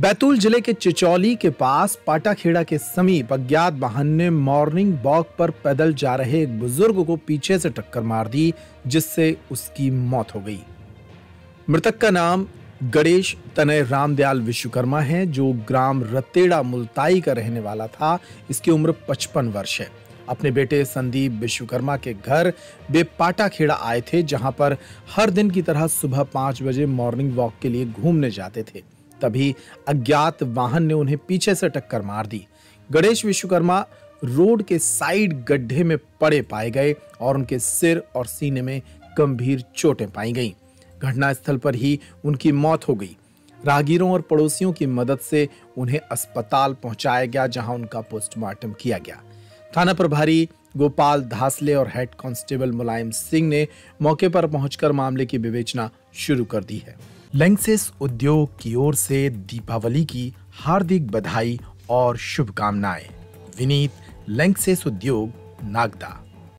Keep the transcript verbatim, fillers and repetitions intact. बैतूल जिले के चिचौली के पास पाटाखेड़ा के समीप अज्ञात वाहन ने मॉर्निंग वॉक पर पैदल जा रहे एक बुजुर्ग को पीछे से टक्कर मार दी, जिससे उसकी मौत हो गई। मृतक का नाम गणेश तनय रामदयाल विश्वकर्मा है, जो ग्राम रतेड़ा मुलताई का रहने वाला था। इसकी उम्र पचपन वर्ष है। अपने बेटे संदीप विश्वकर्मा के घर वे पाटाखेड़ा आए थे, जहां पर हर दिन की तरह सुबह पाँच बजे मॉर्निंग वॉक के लिए घूमने जाते थे। तभी अज्ञात वाहन ने उन्हें पीछे से टक्कर मार दी। गणेश विश्वकर्मा रोड के साइड गड्ढे में पड़े पाए गए और उनके सिर और सीने में गंभीर चोटें पाई गईं। घटनास्थल पर ही उनकी मौत हो गई। राहगीरों और पड़ोसियों की मदद से उन्हें अस्पताल पहुंचाया गया, जहां उनका पोस्टमार्टम किया गया। थाना प्रभारी गोपाल धासले और हेड कांस्टेबल मुलायम सिंह ने मौके पर पहुंचकर मामले की विवेचना शुरू कर दी है। लैंक्सेस उद्योग की ओर से दीपावली की हार्दिक बधाई और शुभकामनाएं। विनीत, लैंक्सेस उद्योग, नागदा।